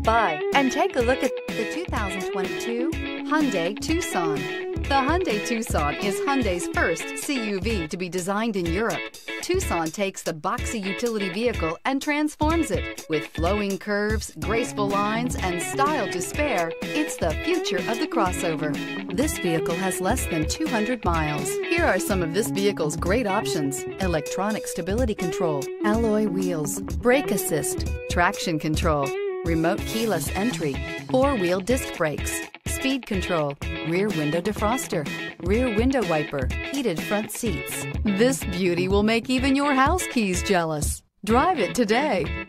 stop by and take a look at the 2022 Hyundai Tucson. The Hyundai Tucson is Hyundai's first CUV to be designed in Europe. Tucson takes the boxy utility vehicle and transforms it. With flowing curves, graceful lines, and style to spare, it's the future of the crossover. This vehicle has less than 200 miles. Here are some of this vehicle's great options: electronic stability control, alloy wheels, brake assist, traction control, remote keyless entry, four-wheel disc brakes, speed control, rear window defroster, rear window wiper, heated front seats. This beauty will make even your house keys jealous. Drive it today.